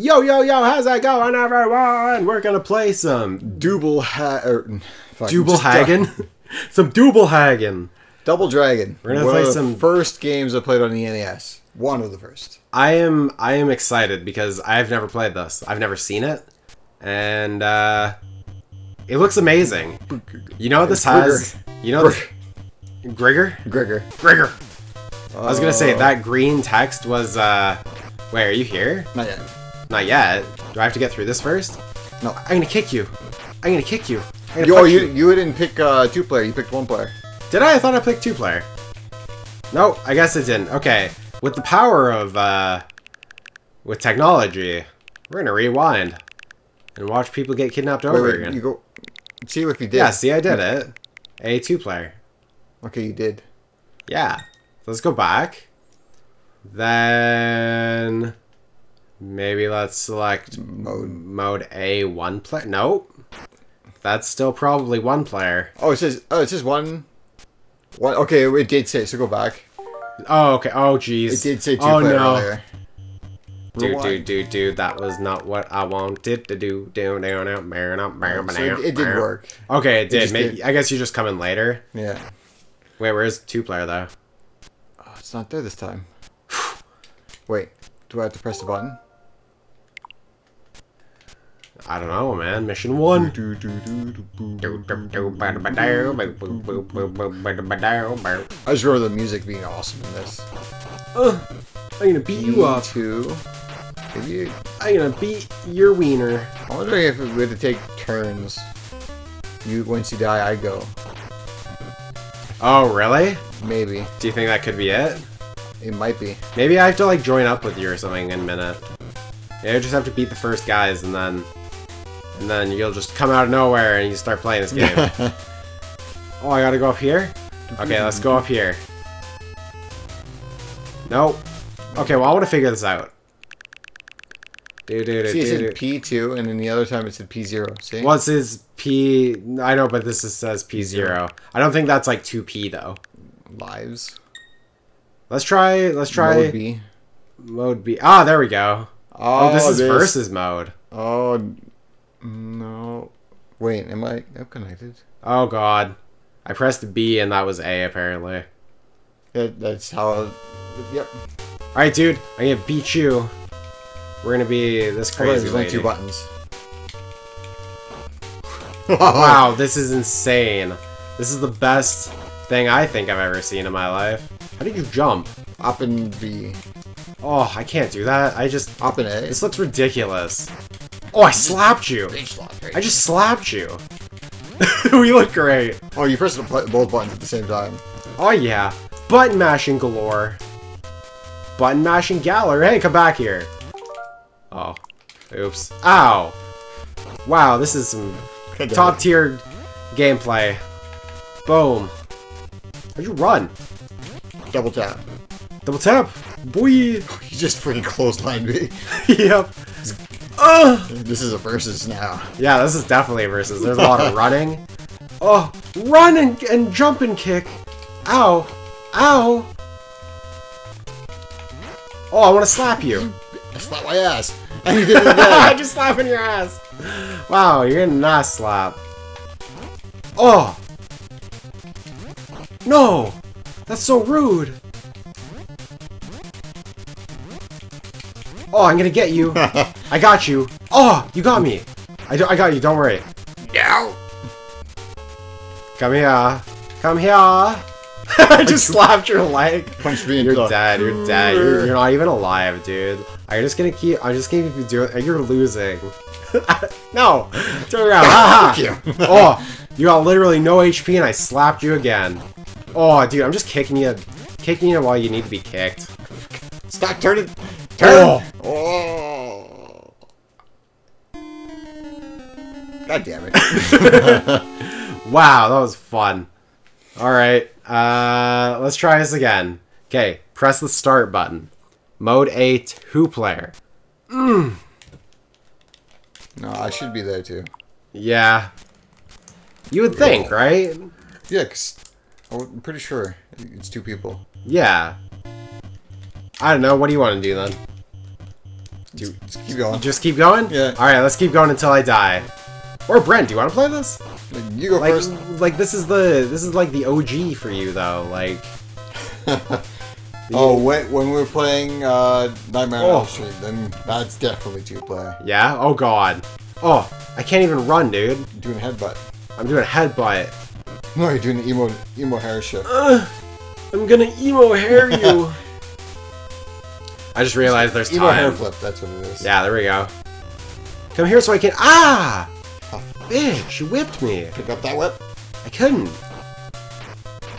Yo, yo, yo, how's that going, everyone? We're gonna play some Double Dragon. We're gonna play some first games I played on the NES. One of the first. I am excited because I've never played this. I've never seen it. And it looks amazing. You know what this has? You know this Grigor. I was gonna say that green text was wait, are you here? Not yet. Not yet. Do I have to get through this first? No. I'm gonna kick you. I'm gonna kick you. You didn't pick two player. You picked one player. Did I? I thought I picked two player. No, I guess it didn't. Okay. With the power of with technology, we're gonna rewind and watch people get kidnapped over again. You go. See if you did. Yeah. See, I did it. A two player. Okay, you did. Yeah. Let's go back. Then. Maybe let's select mode A, one player. Nope, that's still probably one player. Oh, it says one. One. Okay, it did say. So go back. Oh, okay. Oh, jeez. It did say two player earlier. Dude, that was not what I wanted to do. So it did work. Okay, it did. Maybe, I guess you just come in later. Yeah. Wait, where's two player though? Oh, it's not there this time. Wait, do I have to press the button? I don't know, man. Mission 1. I just remember the music being awesome in this. I'm gonna beat you up. I'm gonna beat your wiener. I'm wondering if we had to take turns. Once you die, I go. Oh, really? Maybe. Do you think that could be it? It might be. Maybe I have to, like, join up with you or something in a minute. Maybe I just have to beat the first guys and then... and then you'll just come out of nowhere and you start playing this game. Oh, I gotta go up here? Okay, let's go up here. Nope. Okay, well, I want to figure this out. See, it said P2, and then the other time it said P0. See? Well, it says P... I know, but this says P0. I don't think that's, like, 2P, though. Lives. Let's try... Mode B. Mode B. Ah, there we go. Oh, this is versus mode. Oh... no. Wait, am I connected? Oh god. I pressed B and that was A apparently. Yeah, that's how. Yep. Alright, dude. I'm gonna beat you. We're gonna be this crazy. There's only two buttons. Wow, this is insane. This is the best thing I think I've ever seen in my life. How did you jump? Up and B. Oh, I can't do that. I just. Up and A. This looks ridiculous. Oh, I slapped you! I just slapped you! We look great! Oh, you pressed both buttons at the same time. Oh yeah! Button mashing galore! Button mashing galore! Hey, come back here! Oh. Oops. Ow! Wow, this is some top tier gameplay. Boom! How'd you run? Double tap. Double tap! Boy! You just freaking clotheslined me. Yep. This is a versus now. Yeah, this is definitely a versus. There's a lot of running. Oh, run and jump and kick. Ow. Ow. Oh, I want to slap you. I slapped my ass. And you did it again. I'm just slapping your ass. Wow, you're getting a nice slap. Oh. No. That's so rude. Oh, I'm gonna get you. I got you. Oh, you got me. I got you. Don't worry. No. Come here. Come here. I just slapped your leg. Punch me. You're dead. You're dead. You're not even alive, dude. I'm just gonna keep doing. You're losing. No. Turn around. Thank you. Oh, you got literally no HP, and I slapped you again. Oh, dude, I'm just kicking you while you need to be kicked. Stop turning. Turn! Oh. God damn it. Wow, that was fun. Alright, let's try this again. Okay, press the start button. Mode A, two player. No, I should be there too. Yeah. You would think, right? Yeah, because I'm pretty sure it's two people. Yeah. I don't know, what do you want to do then? Do just keep going. Just keep going? Yeah. Alright, let's keep going until I die. Or Brent, do you wanna play this? You go first. Like this is like the OG for you though, like oh, when we were playing Nightmare on Elm Street, then that's definitely two-player. Yeah? Oh god. Oh, I can't even run, dude. You're doing a headbutt. I'm doing a headbutt. No, you're doing an emo hair shift. I'm gonna emo hair you. I just realized there's time. Emo hair flip, that's what it is. Yeah, there we go. Come here so I can- Ah! Huh. Bitch, you whipped me. Pick up that whip? I couldn't.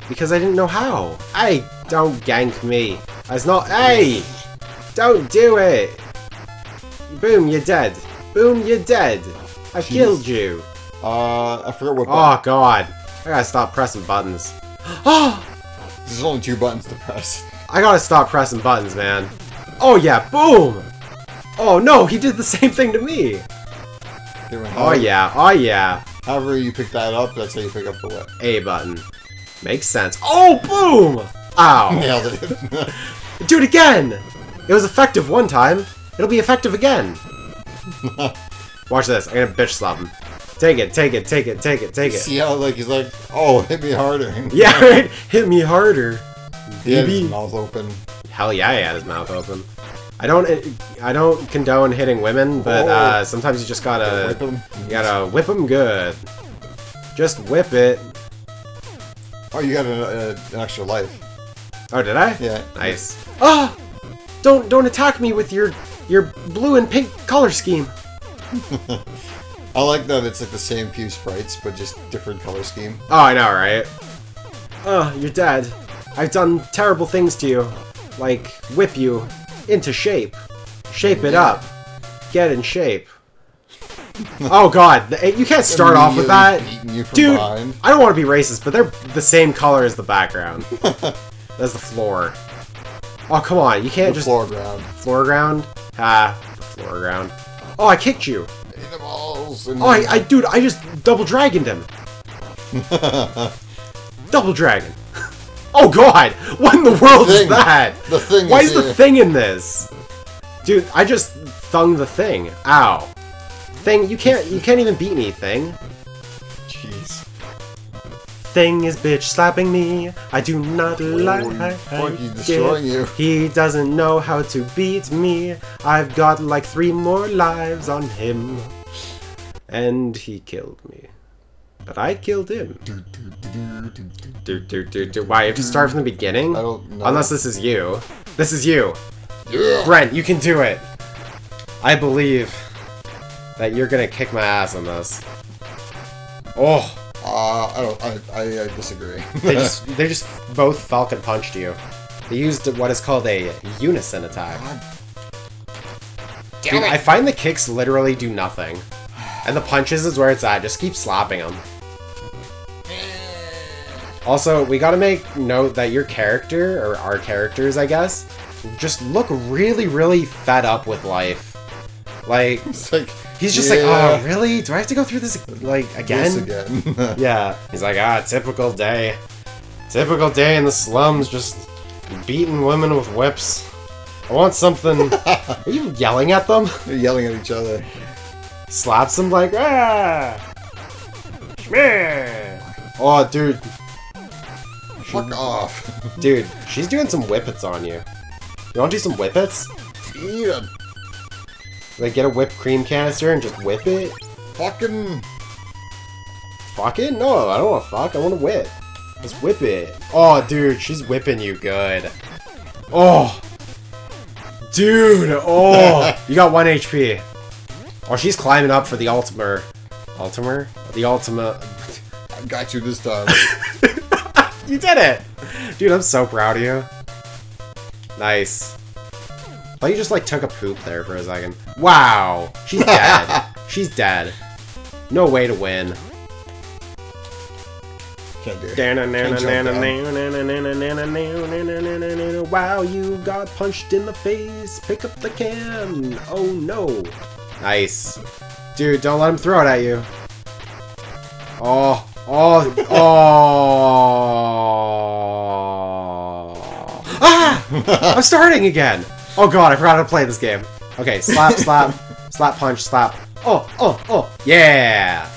Because I didn't know how. Hey, don't gank me. That's not- Hey! Don't do it! Boom, you're dead. Boom, you're dead. I killed you. I forgot what button. Oh, god. I gotta stop pressing buttons. Oh! There's only two buttons to press. I gotta stop pressing buttons, man. Oh, yeah, boom! Oh, no, he did the same thing to me. Oh, yeah, oh, yeah. However you pick that up, that's how you pick up the whip. A button. Makes sense. Oh, boom! Ow. Nailed it. Do it again! It was effective one time. It'll be effective again. Watch this. I'm gonna bitch slap him. Take it, take it, take it, take it, take it. See how, like, he's like, oh, hit me harder. Yeah, right? Hit me harder. He had his mouth open. Hell yeah, he had his mouth open. I don't condone hitting women, but sometimes you just gotta... whip them good. Just whip it. Oh, you got an extra life. Oh, did I? Yeah. Nice. Ah! Oh, don't attack me with your blue and pink color scheme. I like that it's like the same few sprites, but just different color scheme. Oh, I know, right? Oh, you're dead. I've done terrible things to you. Like, whip you into shape. Shape it up. Get in shape. Oh god, you can't start off with that. Dude, behind. I don't want to be racist, but they're the same color as the background. That's the floor. Oh, come on, you can't just... floor ground. Floor ground? Ah, the floor ground. Oh, I kicked you. In the balls. Oh, dude, I just double dragoned him. Double dragon. Oh god, what in the world is that? The thing is the thing in this? Dude, I just thung the thing. Ow. Thing, you can't even beat me, Thing. Jeez. Thing is bitch slapping me. I do not like he's destroying you. He doesn't know how to beat me. I've got like 3 more lives on him. And he killed me. But I killed him. Why, you have to start from the beginning? I don't know. Unless this is you. This is you. Yeah. Brent, you can do it. I believe that you're gonna kick my ass on this. Oh. I disagree. they just both Falcon punched you. They used what is called a unison attack. Dude, I find the kicks literally do nothing. And the punches is where it's at. Just keep slapping them. Also, we gotta make note that your character, or our characters, I guess, just look really, really fed up with life. Like... It's like... He's just like, oh, really? Do I have to go through this, like, again? Yes, again. Yeah. He's like, ah, typical day. Typical day in the slums, just beating women with whips. I want something... Are you yelling at them? They're yelling at each other. Slaps them like, ah! Shmeh! Oh, dude. Fuck off. Dude, she's doing some whippets on you. You wanna do some whippets? Yeah. Like, get a whipped cream canister and just whip it? Fucking... Fuck it? No, I don't want to fuck. I want to whip. Let's whip it. Oh, dude, she's whipping you good. Oh! Dude! Oh! You got 1 HP. Oh, she's climbing up for the Ultimer. Ultimer? The Ultima... I got you this time. You did it! Dude, I'm so proud of you. Nice. Well, you just, like, took a poop there for a second. Wow! She's dead. She's dead. No way to win. Can't do it. Wow, you got punched in the face. Pick up the can. Oh, no. Nice. Dude, don't let him throw it at you. Oh. Oh. Oh. Ah! I'm starting again! Oh god, I forgot how to play this game. Okay, slap, slap, slap, punch, slap. Oh, oh, oh, yeah!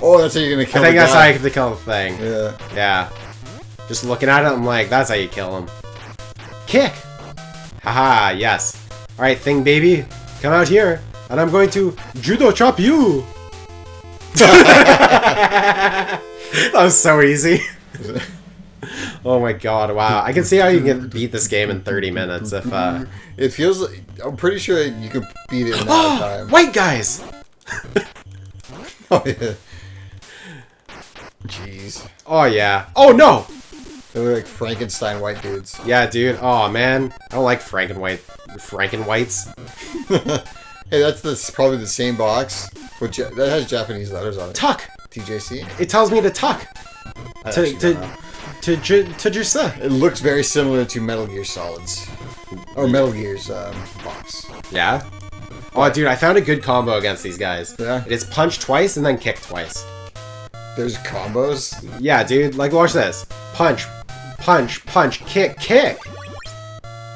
Oh, that's how you're gonna kill the guy. I think that's how you have to kill the thing. Yeah. Yeah. Just looking at it, I'm like, that's how you kill him. Kick! Haha, yes. Alright, thing baby, come out here, and I'm going to judo chop you! That was so easy. Oh my god, wow. I can see how you can beat this game in 30 minutes if, It feels like... I'm pretty sure you could beat it in that time. White guys! Oh yeah. Jeez. Oh yeah. Oh no! They look like Frankenstein white dudes. Yeah, dude. Oh man. I don't like Frankenwhites. Hey, that's probably the same box. Which, that has Japanese letters on it. Tuck! TJC? It tells me to tuck. It looks very similar to Metal Gear Solid's. Or Metal Gear's box. Yeah? Oh, dude, I found a good combo against these guys. Yeah? It's punch twice and then kick twice. There's combos? Yeah, dude. Like, watch this. Punch. Punch. Punch. Kick. Kick!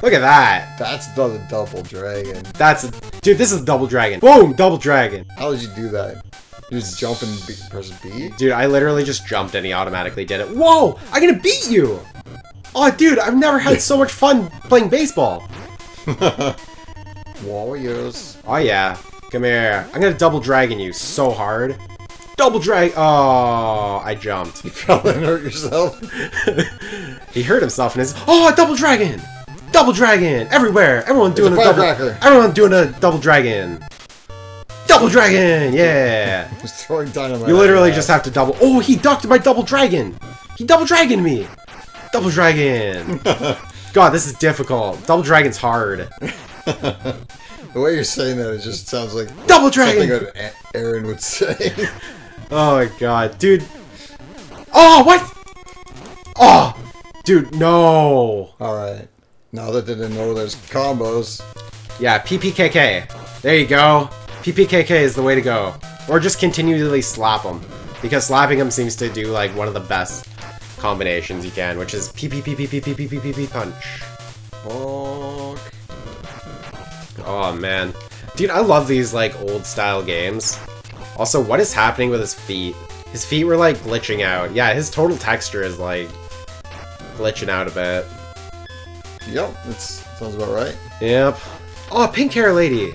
Look at that! That's the Double Dragon. That's... Dude, this is Double Dragon. Boom! Double Dragon! How did you do that? You just jump and press B? Dude, I literally just jumped and he automatically did it. Whoa! I'm gonna beat you! Oh, dude, I've never had so much fun playing baseball. Warriors. Oh, yeah. Come here. I'm gonna Double Dragon you so hard. Double Dragon! Oh, I jumped. You probably hurt yourself. He hurt himself and his... Oh, a Double Dragon! Double Dragon! Everywhere! Everyone doing a Double Dragon! Double Dragon! Yeah! Just throwing dynamite. You literally just have to double... Oh, he ducked my Double Dragon! He Double Dragoned me! Double Dragon! God, this is difficult. Double Dragon's hard. The way you're saying that, it just sounds like... Double Dragon! Something that Aaron would say. Oh my god, dude. Oh, what? Oh! Dude, no! Alright. Now that they didn't know there's combos. Yeah, PPKK. There you go. PPKK is the way to go. Or just continually slap them. Because slapping them seems to do like one of the best combinations you can, which is PPPPPPPPPP punch. Fuck. Oh man. Dude, I love these like old style games. Also, what is happening with his feet? His feet were like glitching out. Yeah, his total texture is like glitching out a bit. Yep, that sounds about right. Yep. Oh, pink hair lady!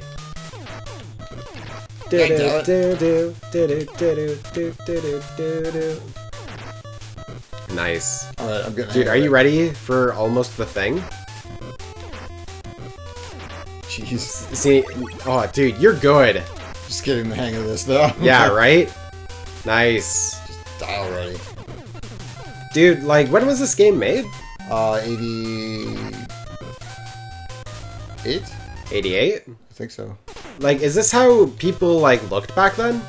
Nice. Alright, I'm good. Dude, are you ready for almost the thing? Jeez. See, oh, dude, you're good. Just getting the hang of this, though. Yeah, right? Nice. Just die already. Dude, like, when was this game made? 88? 88? I think so. Like, is this how people, like, looked back then?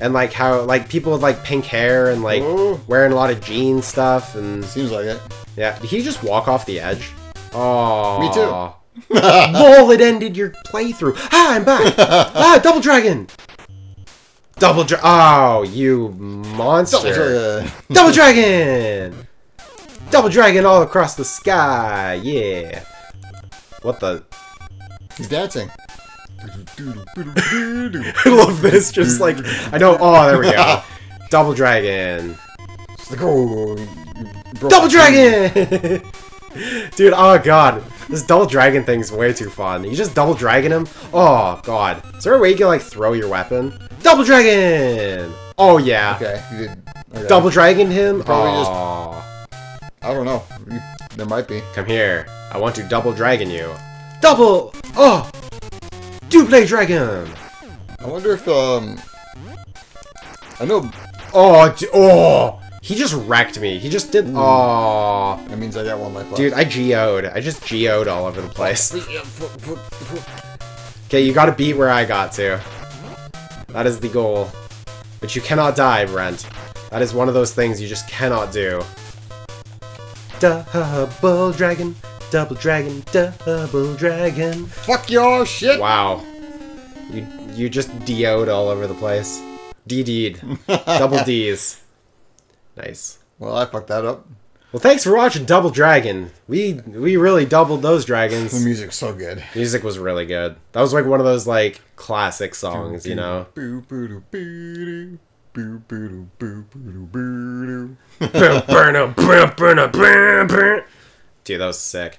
And, like, how, like, people with, like, pink hair and, like, ooh, wearing a lot of jean stuff and... Seems like it. Yeah. Did he just walk off the edge? Oh. Me too. Lol, it ended your playthrough. Ah, I'm back. Ah, Double Dragon. Oh, you monster. Double Dragon. Double Dragon all across the sky. Yeah. What the... He's dancing. I love this, just like, I know, oh, there we go. Double Dragon. It's like, oh, Double Dragon! Dude, oh god. This Double Dragon thing's way too fun. You just Double Dragon him? Oh, god. Is there a way you can, like, throw your weapon? Double Dragon! Oh, yeah. Okay, you did. Okay. Double Dragon him? Oh. Just, I don't know. There might be. Come here. I want to Double Dragon you. Double! Oh! Double Dragon! I wonder if, I know... Oh, oh! He just wrecked me. He just did... Oh! That means I got one life left. Dude, I GO'd. I just GO'd all over the place. Okay, you gotta beat where I got to. That is the goal. But you cannot die, Brent. That is one of those things you just cannot do. Double Dragon! Double Dragon, Double Dragon. Fuck your shit! Wow. You just DO'd all over the place. DD'd. Double D's. Nice. Well, I fucked that up. Well, thanks for watching Double Dragon. We really doubled those dragons. The music's so good. The music was really good. That was like one of those like classic songs, you know. Dude, that was sick.